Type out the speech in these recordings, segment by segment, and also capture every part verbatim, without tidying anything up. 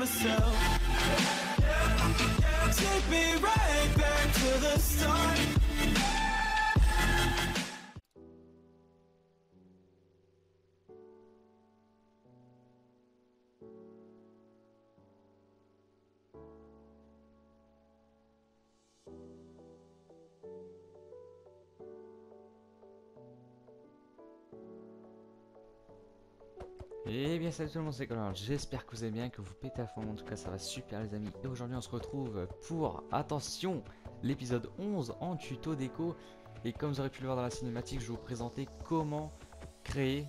myself. Take me right back to the start. Et bien salut tout le monde, c'est Colin. J'espère que vous allez bien, que vous pétez à fond. En tout cas ça va super les amis. Et aujourd'hui on se retrouve pour, attention, l'épisode onze en tuto déco. Et comme vous aurez pu le voir dans la cinématique, je vais vous présenter comment créer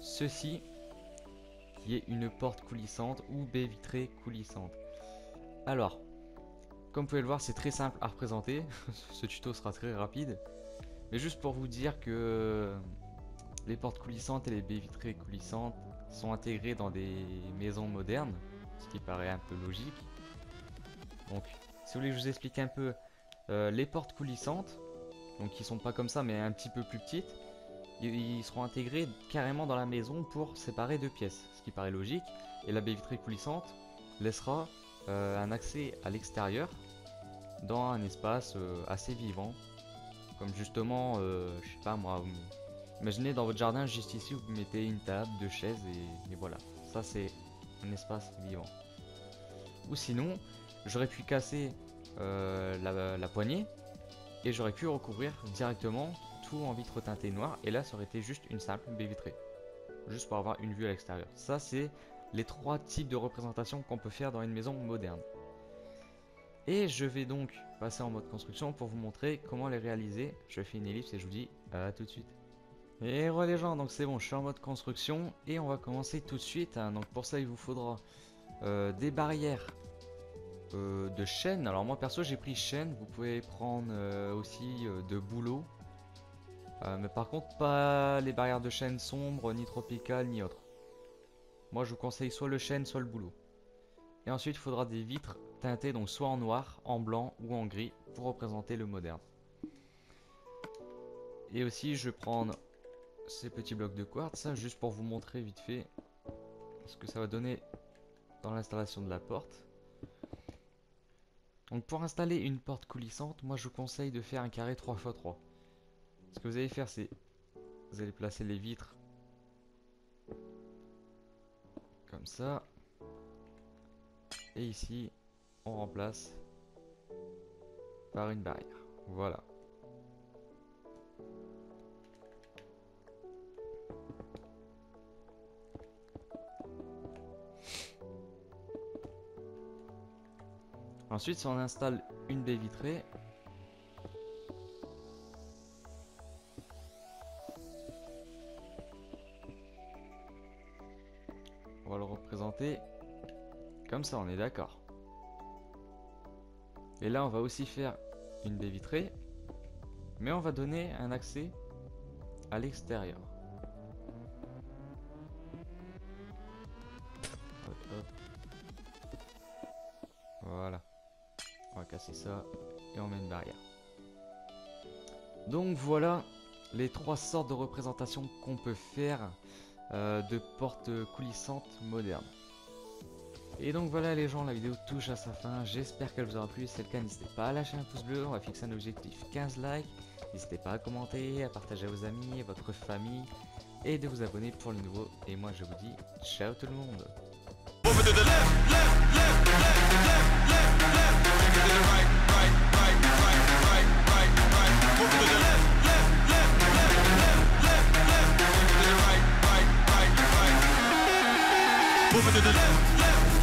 ceci, qui est une porte coulissante ou baie vitrée coulissante. Alors, comme vous pouvez le voir, c'est très simple à représenter. Ce tuto sera très rapide, mais juste pour vous dire que les portes coulissantes et les baies vitrées coulissantes sont intégrées dans des maisons modernes, ce qui paraît un peu logique. Donc, si vous voulez que je vous explique un peu euh, les portes coulissantes, donc qui sont pas comme ça mais un petit peu plus petites, ils, ils seront intégrés carrément dans la maison pour séparer deux pièces, ce qui paraît logique. Et la baie vitrée coulissante laissera euh, un accès à l'extérieur dans un espace euh, assez vivant, comme justement, euh, je sais pas moi. Imaginez dans votre jardin, juste ici, vous mettez une table, deux chaises et, et voilà. Ça, c'est un espace vivant. Ou sinon, j'aurais pu casser euh, la, la poignée et j'aurais pu recouvrir directement tout en vitre teintée noire. Et là, ça aurait été juste une simple baie vitrée, juste pour avoir une vue à l'extérieur. Ça, c'est les trois types de représentations qu'on peut faire dans une maison moderne. Et je vais donc passer en mode construction pour vous montrer comment les réaliser. Je fais une ellipse et je vous dis à tout de suite. Et voilà les gens, donc c'est bon, je suis en mode construction et on va commencer tout de suite, hein. Donc pour ça il vous faudra euh, des barrières euh, de chêne. Alors moi perso j'ai pris chêne, vous pouvez prendre euh, aussi euh, de bouleau, euh, mais par contre pas les barrières de chêne sombres, ni tropicales, ni autres. Moi je vous conseille soit le chêne, soit le bouleau. Et ensuite il faudra des vitres teintées, donc soit en noir, en blanc ou en gris, pour représenter le moderne. Et aussi je vais prendre ces petits blocs de quartz, juste pour vous montrer vite fait ce que ça va donner dans l'installation de la porte. Donc pour installer une porte coulissante, moi je vous conseille de faire un carré trois par trois. Ce que vous allez faire, c'est vous allez placer les vitres comme ça, et ici on remplace par une barrière. Voilà. Ensuite, si on installe une baie vitrée, on va le représenter comme ça, on est d'accord. Et là, on va aussi faire une baie vitrée, mais on va donner un accès à l'extérieur. Voilà. On va casser ça et on met une barrière. Donc voilà les trois sortes de représentations qu'on peut faire euh, de portes coulissantes modernes. Et donc voilà les gens, la vidéo touche à sa fin. J'espère qu'elle vous aura plu. Si c'est le cas, n'hésitez pas à lâcher un pouce bleu. On va fixer un objectif quinze likes. N'hésitez pas à commenter, à partager à vos amis, à votre famille et de vous abonner pour le nouveau. Et moi je vous dis ciao tout le monde. Moving to the left, left.